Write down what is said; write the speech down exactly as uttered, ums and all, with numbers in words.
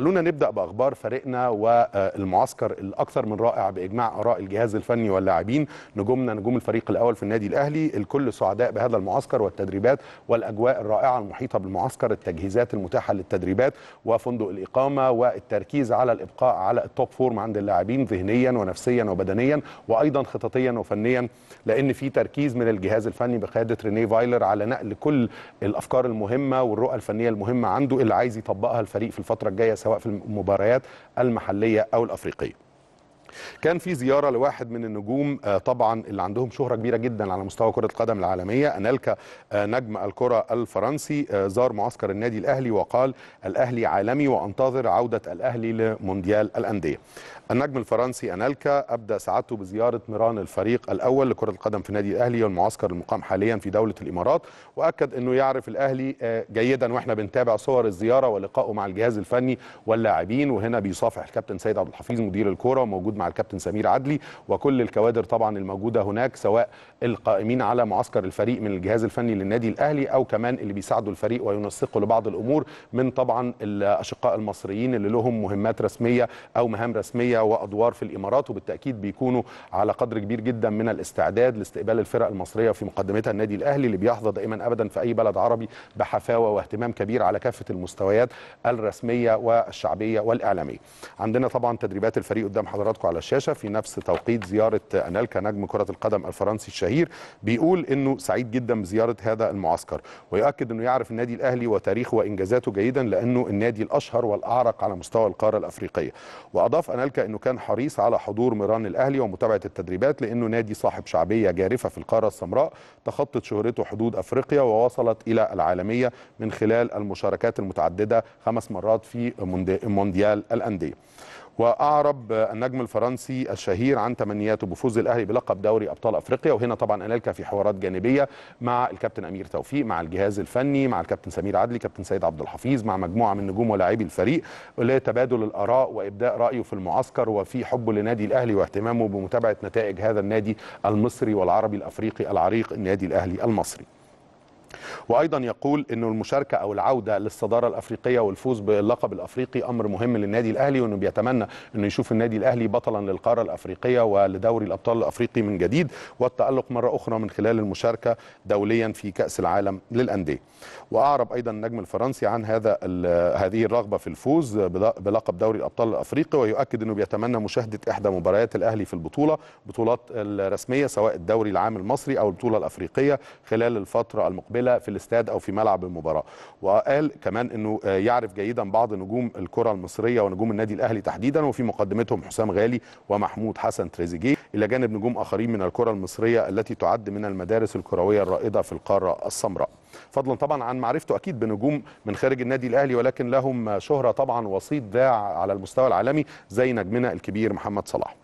خلونا نبدأ بأخبار فريقنا والمعسكر الأكثر من رائع بإجماع آراء الجهاز الفني واللاعبين. نجومنا نجوم الفريق الأول في النادي الأهلي، الكل سعداء بهذا المعسكر والتدريبات والأجواء الرائعة المحيطة بالمعسكر، التجهيزات المتاحة للتدريبات وفندق الإقامة والتركيز على الإبقاء على التوب فورم عند اللاعبين ذهنيا ونفسيا وبدنيا وأيضا خططيا وفنيا، لأن في تركيز من الجهاز الفني بقيادة رينيه فايلر على نقل كل الأفكار المهمة والرؤى الفنية المهمة عنده اللي عايز يطبقها الفريق في الفترة الجاية سواء في المباريات المحلية أو الأفريقية. كان في زيارة لواحد من النجوم طبعا اللي عندهم شهرة كبيرة جدا على مستوى كرة القدم العالمية، أنيلكا نجم الكرة الفرنسي زار معسكر النادي الأهلي وقال: الأهلي عالمي وأنتظر عودة الأهلي لمونديال الأندية. النجم الفرنسي أنيلكا أبدى سعادته بزيارة ميران الفريق الأول لكرة القدم في النادي الأهلي والمعسكر المقام حاليا في دولة الإمارات، وأكد أنه يعرف الأهلي جيدا وإحنا بنتابع صور الزيارة ولقائه مع الجهاز الفني واللاعبين، وهنا بيصافح الكابتن سيد عبد الحفيظ مدير الكرة وموجود مع الكابتن سمير عدلي وكل الكوادر طبعا الموجودة هناك سواء القائمين على معسكر الفريق من الجهاز الفني للنادي الأهلي أو كمان اللي بيساعدوا الفريق وينسقوا لبعض الأمور من طبعا الأشقاء المصريين اللي لهم مهمات رسمية أو مهام رسمية وأدوار في الإمارات، وبالتأكيد بيكونوا على قدر كبير جدا من الاستعداد لاستقبال الفرق المصرية في مقدمتها النادي الأهلي اللي بيحظى دائما أبدا في أي بلد عربي بحفاوة واهتمام كبير على كافة المستويات الرسمية والشعبية والإعلامية. عندنا طبعا تدريبات الفريق قدام حضراتكم على الشاشة في نفس توقيت زيارة أنيلكا نجم كرة القدم الفرنسي الشهير، بيقول إنه سعيد جدا بزيارة هذا المعسكر ويؤكد إنه يعرف النادي الأهلي وتاريخه وإنجازاته جيدا لأنه النادي الأشهر والأعرق على مستوى القارة الأفريقية. وأضاف أنيلكا كأنه كان حريص على حضور ميران الأهلي ومتابعة التدريبات لأنه نادي صاحب شعبية جارفة في القارة السمراء، تخطت شهرته حدود أفريقيا ووصلت إلى العالمية من خلال المشاركات المتعددة خمس مرات في مونديال الأندية. وأعرب النجم الفرنسي الشهير عن تمنياته بفوز الأهلي بلقب دوري أبطال أفريقيا، وهنا طبعا أنيلكا في حوارات جانبية مع الكابتن أمير توفيق مع الجهاز الفني مع الكابتن سمير عدلي كابتن سيد عبد الحفيظ مع مجموعة من نجوم ولاعبي الفريق لتبادل الآراء وإبداء رأيه في المعسكر وفي حبه لنادي الأهلي واهتمامه بمتابعة نتائج هذا النادي المصري والعربي الأفريقي العريق النادي الأهلي المصري. وأيضا يقول أنه المشاركة أو العودة للصدارة الأفريقية والفوز باللقب الأفريقي أمر مهم للنادي الأهلي، وأنه بيتمنى أنه يشوف النادي الأهلي بطلا للقارة الأفريقية ولدوري الأبطال الأفريقي من جديد والتألق مرة أخرى من خلال المشاركة دوليا في كأس العالم للأندية. وأعرب أيضا النجم الفرنسي عن هذا هذه الرغبة في الفوز بلقب دوري الأبطال الأفريقي، ويؤكد أنه بيتمنى مشاهدة إحدى مباريات الأهلي في البطولة بطولات الرسمية سواء الدوري العام المصري أو البطولة الأفريقية خلال الفترة المقبلة في الاستاد أو في ملعب المباراة. وقال كمان أنه يعرف جيدا بعض نجوم الكرة المصرية ونجوم النادي الأهلي تحديدا وفي مقدمتهم حسام غالي ومحمود حسن تريزيجيه إلى جانب نجوم آخرين من الكرة المصرية التي تعد من المدارس الكروية الرائدة في القارة السمراء، فضلا طبعا عن معرفته أكيد بنجوم من خارج النادي الأهلي ولكن لهم شهرة طبعا وسيط ذاع على المستوى العالمي زي نجمنا الكبير محمد صلاح.